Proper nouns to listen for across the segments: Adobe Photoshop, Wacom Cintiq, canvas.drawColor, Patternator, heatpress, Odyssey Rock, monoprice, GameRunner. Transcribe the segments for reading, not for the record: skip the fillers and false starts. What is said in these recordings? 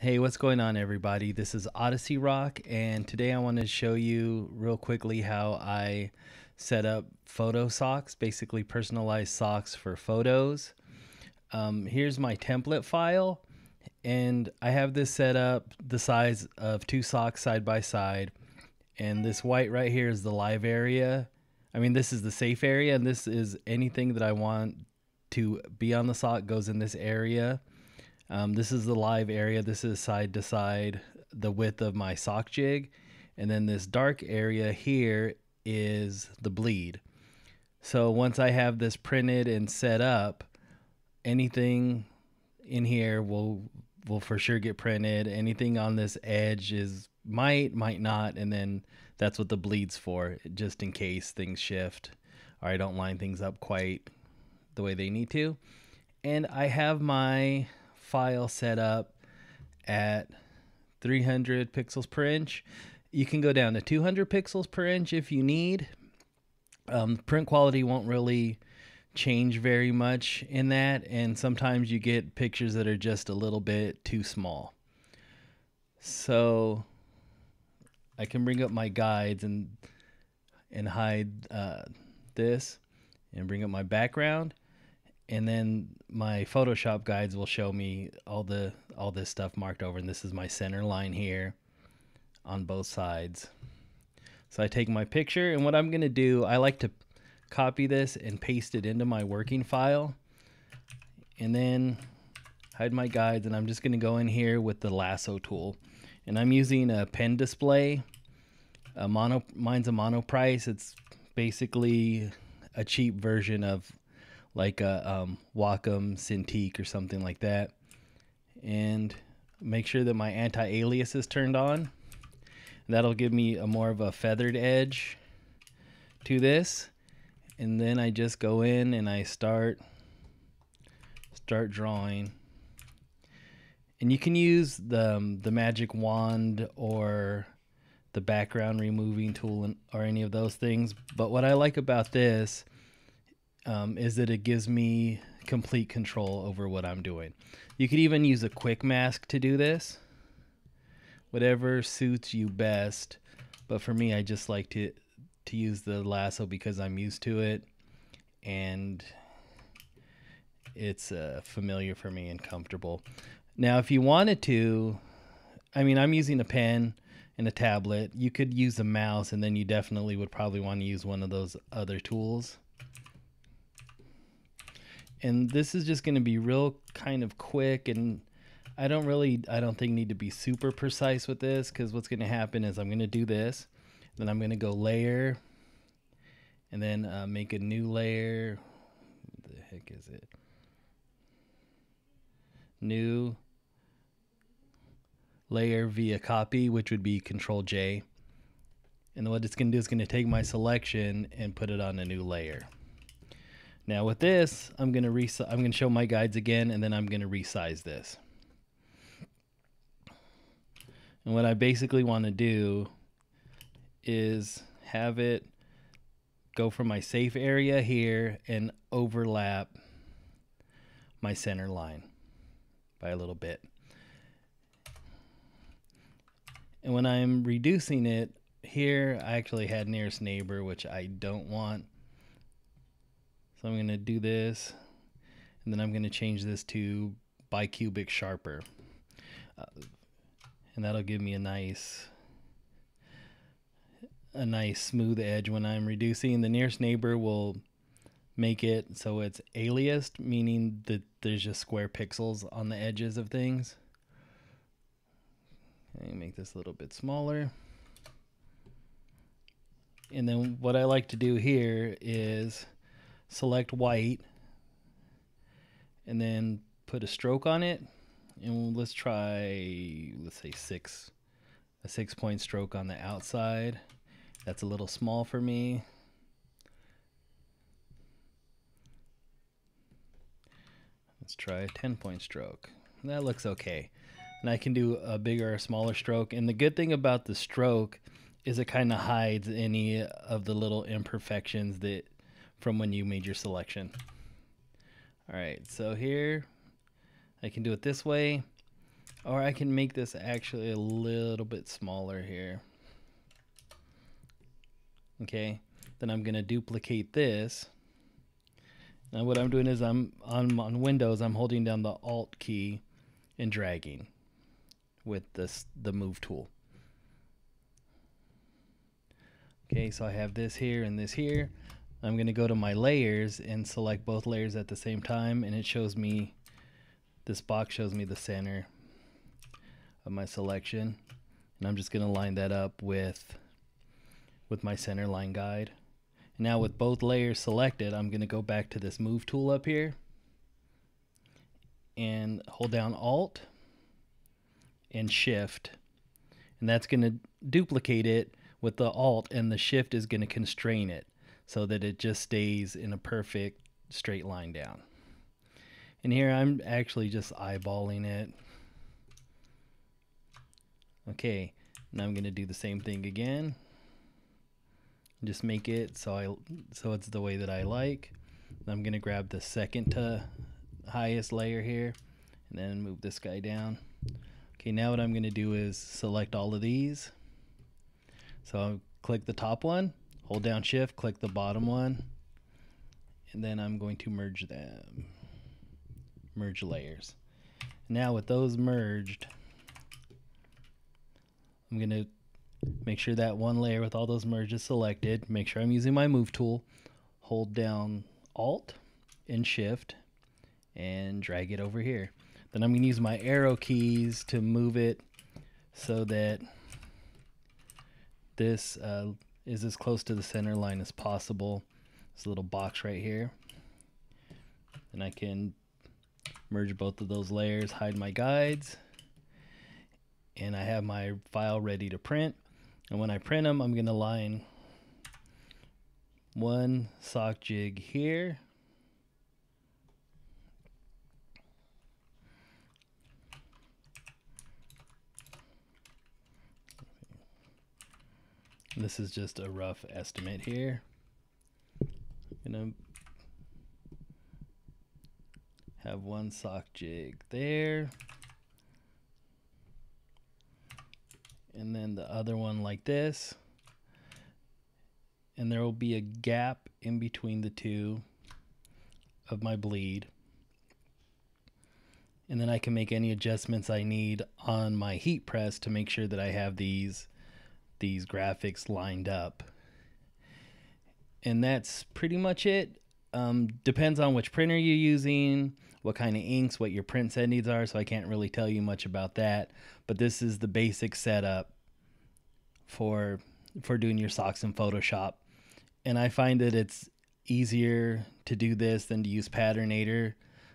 Hey, what's going on everybody? This is Odyssey Rock, and today I want to show you real quickly how I set up photo socks, basically personalized socks for photos. Here's my template file, and I have this set up the size of two socks side by side, and this white right here is the live area. This is the safe area, and this is anything that I want to be on the sock goes in this area. This is the live area. This is side to side, the width of my sock jig. And then this dark area here is the bleed. So once I have this printed and set up, anything in here will for sure get printed. Anything on this edge might not. And then that's what the bleed's for, just in case things shift or I don't line things up quite the way they need to. And I have my file set up at 300 pixels per inch. You can go down to 200 pixels per inch if you need. Print quality won't really change very much in that, and sometimes you get pictures that are just a little bit too small. So I can bring up my guides and hide this and bring up my background. And then my Photoshop guides will show me all this stuff marked over, and this is my center line here on both sides. So I take my picture, and what I'm gonna do, I like to copy this and paste it into my working file and then hide my guides, and I'm just gonna go in here with the lasso tool. And I'm using a pen display. Mine's a Monoprice. It's basically a cheap version of like a Wacom Cintiq or something like that. And make sure that my anti-alias is turned on. That'll give me a more of a feathered edge to this. And then I just go in and I start drawing. And you can use the magic wand or the background removing tool or any of those things. But what I like about this is that it gives me complete control over what I'm doing. You could even use a quick mask to do this, whatever suits you best. But for me, I just like to use the lasso because I'm used to it, and it's familiar for me and comfortable. Now, if you wanted to, I'm using a pen and a tablet. You could use a mouse, and then you definitely would probably want to use one of those other tools. And this is just going to be real kind of quick, and I don't think need to be super precise with this, because what's going to happen is I'm going to do this, then I'm going to go layer, and then make a new layer. What the heck is it? New layer via copy, which would be Control J. And what it's going to do is going to take my selection and put it on a new layer. Now with this, I'm gonna show my guides again, and then I'm gonna resize this. And what I basically want to do is have it go from my safe area here and overlap my center line by a little bit. And when I'm reducing it here, I actually had nearest neighbor, which I don't want. So I'm going to do this, and then I'm going to change this to bicubic sharper, and that'll give me a nice smooth edge when I'm reducing. The nearest neighbor will make it so it's aliased, meaning that there's just square pixels on the edges of things. And make this a little bit smaller. And then what I like to do here is select white and then put a stroke on it, and let's try, let's say a six-point stroke on the outside. That's a little small for me. Let's try a 10-point stroke. That looks okay, and I can do a bigger or smaller stroke. And the good thing about the stroke is it kind of hides any of the little imperfections that from when you made your selection. All right, so here I can do it this way. Or I can make this actually a little bit smaller here. Okay, then I'm gonna duplicate this. Now what I'm doing is I'm on Windows, I'm holding down the Alt key and dragging with the move tool. Okay, so I have this here and this here. I'm gonna go to my layers and select both layers at the same time, and it shows me, this box shows me the center of my selection, and I'm just gonna line that up with my center line guide. And now with both layers selected, I'm gonna go back to this move tool up here and hold down Alt and Shift, and that's gonna duplicate it with the Alt, and the Shift is gonna constrain it so that it just stays in a perfect straight line down. And here I'm actually just eyeballing it. Okay, now I'm gonna do the same thing again. Just make it so it's the way that I like. I'm gonna grab the second to highest layer here and then move this guy down. Okay, now what I'm gonna do is select all of these. So I'll click the top one, hold down Shift, click the bottom one, and then I'm going to merge them. Merge layers. Now with those merged, I'm gonna make sure that one layer with all those merged is selected. Make sure I'm using my move tool. Hold down Alt and Shift and drag it over here. Then I'm gonna use my arrow keys to move it so that this is as close to the center line as possible. This little box right here. And I can merge both of those layers, hide my guides, and I have my file ready to print. And when I print them, I'm gonna line one sock jig here, this is just a rough estimate here, I'm gonna have one sock jig there, and then the other one like this, and there will be a gap in between the two of my bleed, and then I can make any adjustments I need on my heat press to make sure that I have these graphics lined up. And that's pretty much it. Depends on which printer you're using, what kind of inks, what your print set needs are, so I can't really tell you much about that, but this is the basic setup for doing your socks in Photoshop. And I find that it's easier to do this than to use Patternator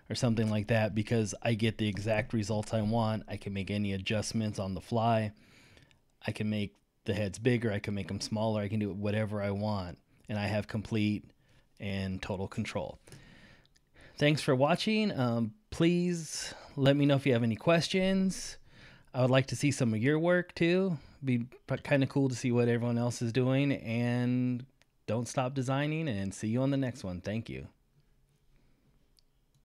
or something like that, because I get the exact results I want. I can make any adjustments on the fly. I can make the heads bigger, I can make them smaller, I can do whatever I want, and I have complete and total control. Thanks for watching. Please let me know if you have any questions. I would like to see some of your work too. It'd be kind of cool to see what everyone else is doing, and don't stop designing, and see you on the next one. Thank you.